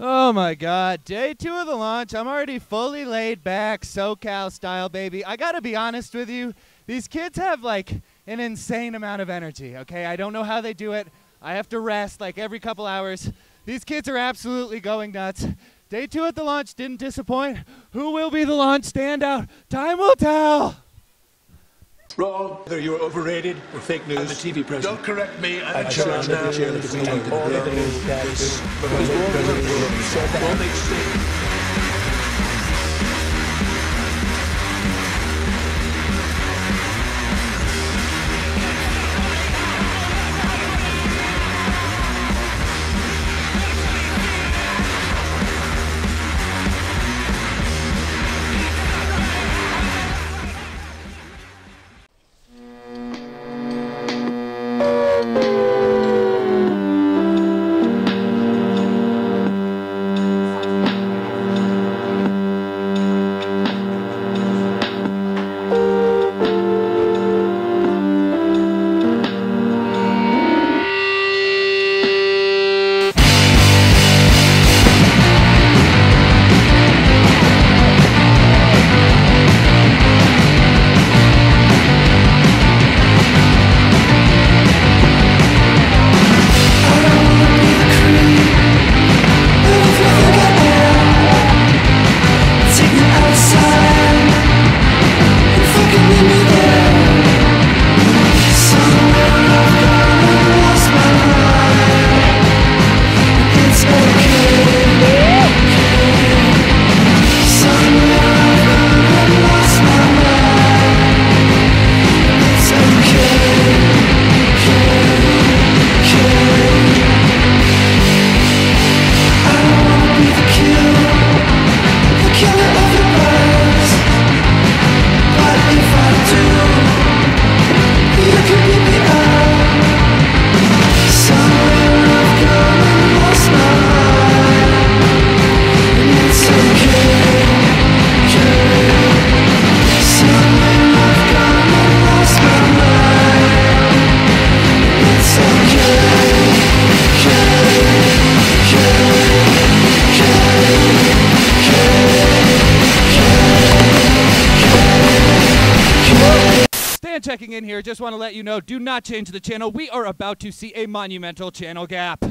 Oh my God, day 2 of the launch. I'm already fully laid back, SoCal style, baby. I gotta be honest with you, these kids have like an insane amount of energy, okay? I don't know how they do it. I have to rest like every couple hours. These kids are absolutely going nuts. Day 2 at the launch didn't disappoint. Who will be the launch standout? Time will tell. Wrong. Whether you're overrated or fake news. I'm a TV president. Don't correct me. I'm charged now. Checking in here, just want to let you know, do not change the channel. We are about to see a monumental channel gap.